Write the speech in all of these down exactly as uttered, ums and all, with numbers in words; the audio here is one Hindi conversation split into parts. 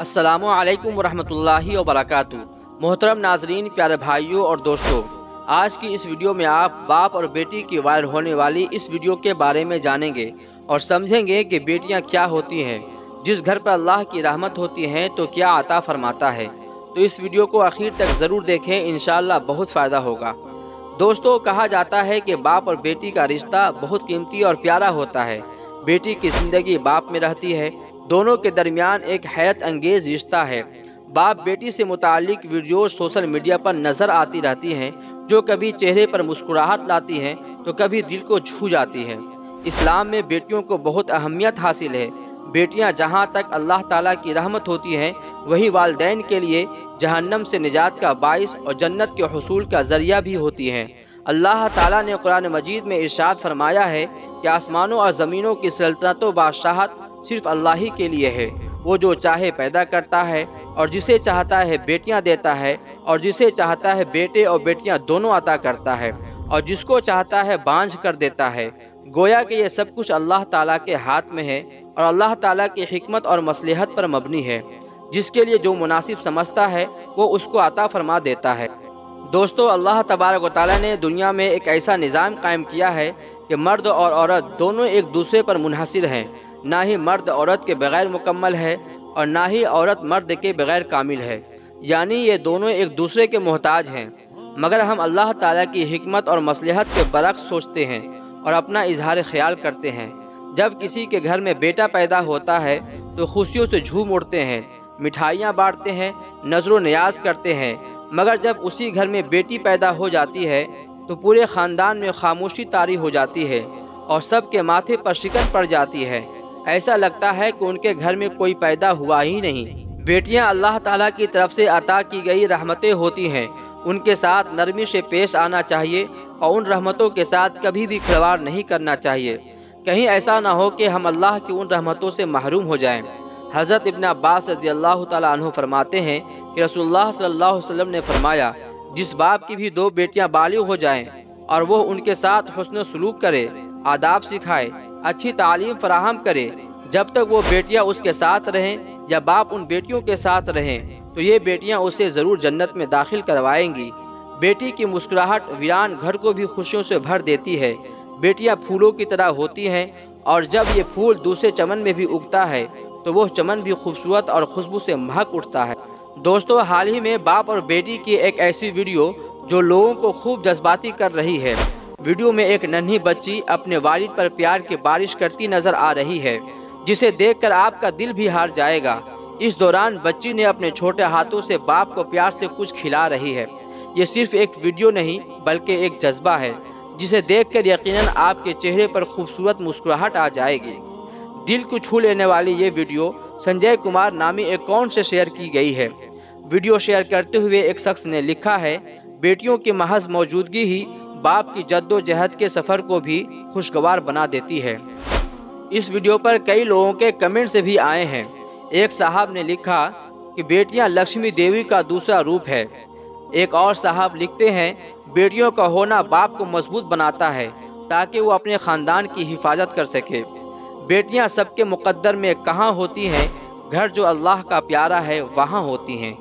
अस्सलामु अलैकुम वरहमतुल्लाहि वबरकातु। मोहतरम नाजरीन, प्यारे भाइयों और दोस्तों, आज की इस वीडियो में आप बाप और बेटी की वायरल होने वाली इस वीडियो के बारे में जानेंगे और समझेंगे कि बेटियां क्या होती हैं, जिस घर पर अल्लाह की रहमत होती है तो क्या आता फरमाता है। तो इस वीडियो को आखिर तक ज़रूर देखें, इंशाअल्लाह बहुत फ़ायदा होगा। दोस्तों, कहा जाता है कि बाप और बेटी का रिश्ता बहुत कीमती और प्यारा होता है। बेटी की ज़िंदगी बाप में रहती है, दोनों के दरमियान एक हैरत अंगेज़ रिश्ता है। बाप बेटी से मुतालिक वीडियो सोशल मीडिया पर नज़र आती रहती हैं, जो कभी चेहरे पर मुस्कुराहट लाती हैं तो कभी दिल को छू जाती हैं। इस्लाम में बेटियों को बहुत अहमियत हासिल है। बेटियां जहां तक अल्लाह ताला की रहमत होती हैं, वही वालदैन के लिए जहन्नम से निजात का बाइस और जन्नत के हुसूल का ज़रिया भी होती हैं। अल्लाह ताला ने कुरान मजीद में इरशाद फरमाया है कि आसमानों और ज़मीनों की सल्तनत व बादशाहत सिर्फ अल्लाह ही के लिए है। वो जो चाहे पैदा करता है और जिसे चाहता है बेटियां देता है, और जिसे चाहता है बेटे और बेटियां दोनों अता करता है, और जिसको चाहता है बांझ कर देता है। गोया कि यह सब कुछ अल्लाह ताला के हाथ में है और अल्लाह ताला की हिकमत और मसलहत पर मबनी है। जिसके लिए जो मुनासिब समझता है वो उसको अता फरमा देता है। दोस्तों, अल्लाह तबारक व तआला ने दुनिया में एक ऐसा निज़ाम कायम किया है कि मर्द और औरत दोनों एक दूसरे पर मुनहसिर हैं। ना ही मर्द औरत के बग़ैर मुकम्मल है और ना ही औरत मर्द के बग़ैर कामिल है, यानी ये दोनों एक दूसरे के मोहताज हैं। मगर हम अल्लाह ताला की हिकमत और मसलहत के बरक्स सोचते हैं और अपना इजहार ख्याल करते हैं। जब किसी के घर में बेटा पैदा होता है तो खुशियों से झूम उठते हैं, मिठाइयाँ बाँटते हैं, नजर न्याज करते हैं। मगर जब उसी घर में बेटी पैदा हो जाती है तो पूरे ख़ानदान में खामोशी तारी हो जाती है और सबके माथे पर शिकन पड़ जाती है। ऐसा लगता है कि उनके घर में कोई पैदा हुआ ही नहीं। बेटियां अल्लाह ताला की तरफ से अता की गई रहमतें होती हैं। उनके साथ नरमी से पेश आना चाहिए और उन रहमतों के साथ कभी भी खिलवाड़ नहीं करना चाहिए। कहीं ऐसा ना हो कि हम अल्लाह की उन रहमतों से महरूम हो जाएं। हज़रत इब्न अब्बास रज़ियल्लाहु ताला अन्हु फरमाते हैं कि रसूलुल्लाह सल्लल्लाहु अलैहि वसल्लम ने फरमाया, जिस बाप की भी दो बेटियाँ बालिग हो जाएँ और वो उनके साथ हुस्न सलूक करे, आदाब सिखाए, अच्छी तालीम फराहम करे, जब तक वो बेटियां उसके साथ रहें या बाप उन बेटियों के साथ रहें, तो ये बेटियां उसे ज़रूर जन्नत में दाखिल करवाएंगी। बेटी की मुस्कुराहट वीरान घर को भी खुशियों से भर देती है। बेटियां फूलों की तरह होती हैं और जब ये फूल दूसरे चमन में भी उगता है तो वह चमन भी खूबसूरत और खुशबू से महक उठता है। दोस्तों, हाल ही में बाप और बेटी की एक ऐसी वीडियो जो लोगों को खूब जज्बाती कर रही है। वीडियो में एक नन्ही बच्ची अपने वालिद पर प्यार की बारिश करती नजर आ रही है, जिसे देखकर आपका दिल भी हार जाएगा। इस दौरान बच्ची ने अपने छोटे हाथों से बाप को प्यार से कुछ खिला रही है। ये सिर्फ एक वीडियो नहीं बल्कि एक जज्बा है, जिसे देखकर यकीनन आपके चेहरे पर खूबसूरत मुस्कुराहट आ जाएगी। दिल को छू लेने वाली ये वीडियो संजय कुमार नामी अकाउंट से शेयर की गई है। वीडियो शेयर करते हुए एक शख्स ने लिखा है, बेटियों की महज मौजूदगी ही बाप की जद्दोजहद के सफ़र को भी खुशगवार बना देती है। इस वीडियो पर कई लोगों के कमेंट्स भी आए हैं। एक साहब ने लिखा कि बेटियां लक्ष्मी देवी का दूसरा रूप है। एक और साहब लिखते हैं, बेटियों का होना बाप को मजबूत बनाता है ताकि वो अपने ख़ानदान की हिफाजत कर सके। बेटियां सबके मुकद्दर में कहाँ होती हैं, घर जो अल्लाह का प्यारा है वहाँ होती हैं।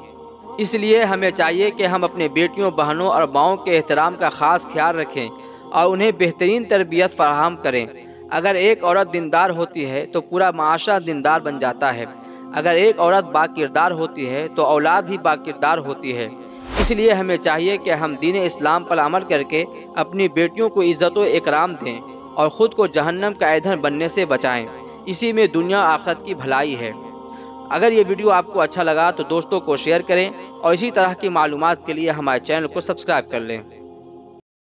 इसलिए हमें चाहिए कि हम अपने बेटियों, बहनों और माओं के एहतराम का ख़ास ख्याल रखें और उन्हें बेहतरीन तरबियत फराहम करें। अगर एक औरत दिनदार होती है तो पूरा माशरा दिनदार बन जाता है। अगर एक औरत बाकिरदार होती है तो औलाद भी बाकिरदार होती है। इसलिए हमें चाहिए कि हम दीन इस्लाम पर अमल करके अपनी बेटियों को इज़्ज़त व इकराम दें और ख़ुद को जहन्नम का ईंधन बनने से बचाएँ। इसी में दुनिया आखिरत की भलाई है। अगर ये वीडियो आपको अच्छा लगा तो दोस्तों को शेयर करें और इसी तरह की मालूमात के लिए हमारे चैनल को सब्सक्राइब कर लें।